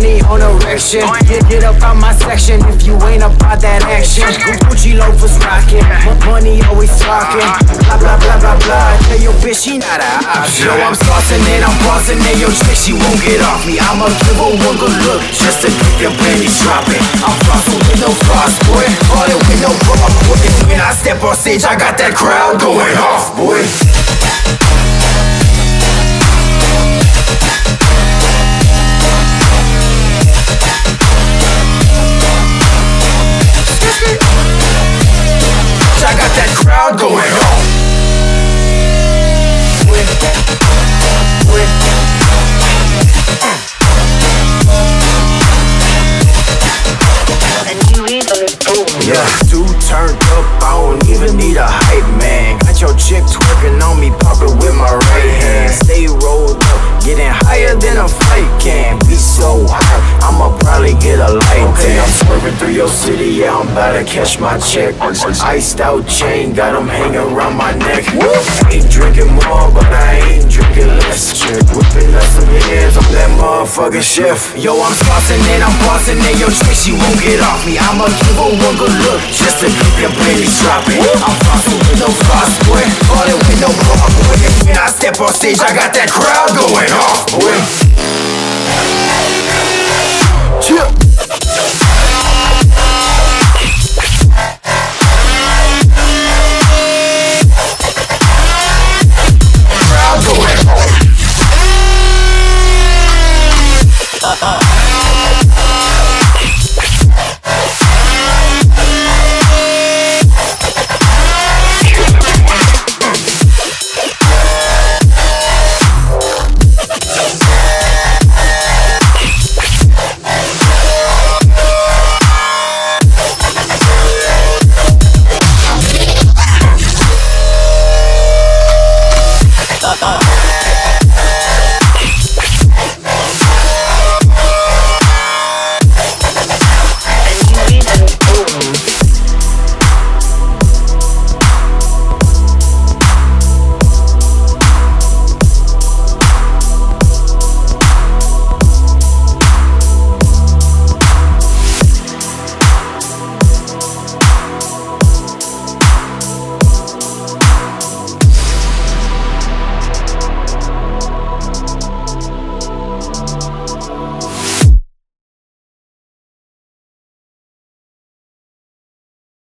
need on erection. Get up out my section if you ain't about that action. Gucci loafers rockin', money always talking. Blah, blah, blah, blah, blah. Tell your bitch she not an option. Yo, I'm saucin' and I'm bossin' and your chick, she won't get off me. I'ma give her one good look just to get them panties droppin'. I'm frostin' with no frost, boy. Ballin' with no raw, boy. When I step on stage, I got that crowd going off, boy. Yeah, too turned up, I don't even need a hype man. Got your chick twerking on me, poppin' with my right hand. Stay rolled up, getting higher than a flight can. Be so high, I'ma probably get a light tan. Okay, I'm swerving through your city, yeah, I'm about to catch my check. Iced out chain, got them hanging around my neck. Ain't drinking more, but I ain't drinking less. Whipping up some hands on that motherfucking chef. Yo, I'm saucin' and I'm bossin' and your chick, she won't get off me. I'ma give her one good look just to get them panties droppin'. I'm frostin' with no frost, boy. Ballin' with no raw, boy. When I step on stage, I got that crowd going off, boy.